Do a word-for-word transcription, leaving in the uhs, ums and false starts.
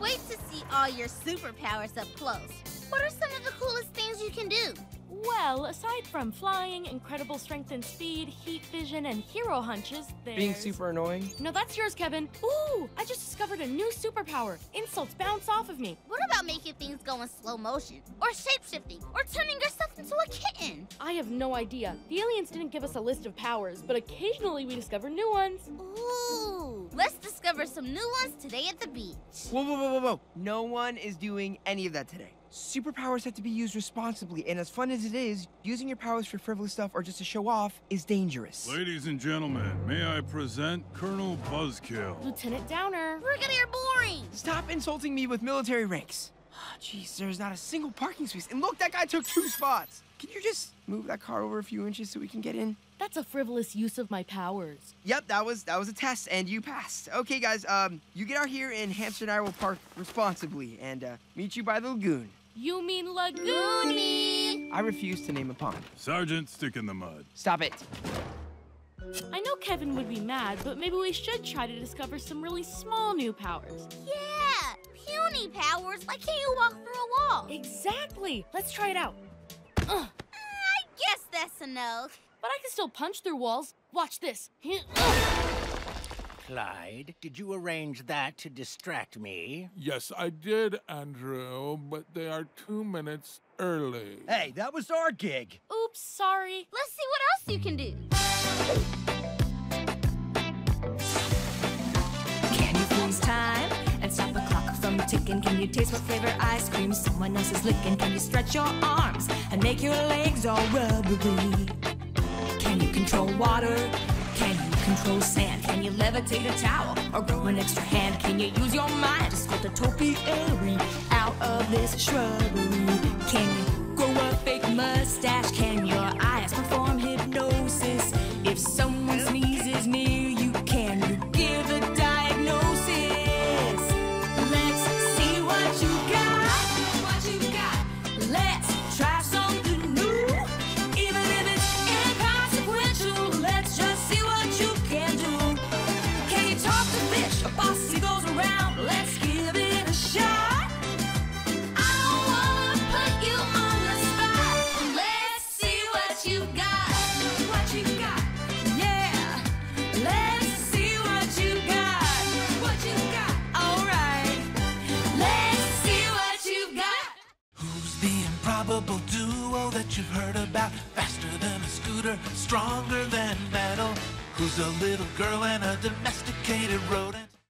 wait to see all your superpowers up close. What are some of the coolest things you can do? Well, aside from flying, incredible strength and speed, heat vision, and hero hunches, there's... Being super annoying? No, that's yours, Kevin. Ooh, I just discovered a new superpower. Insults bounce off of me. What about making things go in slow motion? Or shape-shifting? Or turning yourself into a kitten? I have no idea. The aliens didn't give us a list of powers, but occasionally we discover new ones. Ooh, let's discover some new ones today at the beach. Whoa, whoa, whoa, whoa, whoa. No one is doing any of that today. Superpowers have to be used responsibly, and as fun as it is, using your powers for frivolous stuff or just to show off is dangerous. Ladies and gentlemen, may I present Colonel Buzzkill. Lieutenant Downer. We're gonna hear boring! Stop insulting me with military ranks. Jeez, there's not a single parking space. And look, that guy took two spots. Can you just move that car over a few inches so we can get in? That's a frivolous use of my powers. Yep, that was that was a test, and you passed. Okay, guys, um, you get out here, and Hamster and I will park responsibly, and uh, meet you by the lagoon. You mean Lagoonie! I refuse to name a pond. Sergeant, stick in the mud. Stop it. I know Kevin would be mad, but maybe we should try to discover some really small new powers. Yeah! Puny powers! Like, can't you walk through a wall? Exactly! Let's try it out. Ugh. I guess that's a no. But I can still punch through walls. Watch this. Clyde, did you arrange that to distract me? Yes, I did, Andrew, but they are two minutes early. Hey, that was our gig. Oops, sorry. Let's see what else you can do. Can you freeze time and stop a clock from ticking? Can you taste what flavor ice cream someone else is licking? Can you stretch your arms and make your legs all rubbery? Can you control water? Can you control sand? Can you levitate a towel or grow an extra hand? Can you use your mind to sculpt a topiary out of this shrubbery? Can you grow a fake mustache? Can your eyes perform hypnosis? If someone sneezes near you, can you give a diagnosis? Let's see what you got. What you got. Let's try something new. Even if it's inconsequential, let's just see what you can do. Can you talk to fish? A bossy goes around. Let's give it a shot. I don't wanna put you on the spot. Let's see what you got. What you got. Yeah. Let's see what you got. What you got. All right. Let's see what you got. Who's the improbable duo that you've heard about? Faster than a scooter, stronger than metal. Who's a little girl and a domesticated rodent?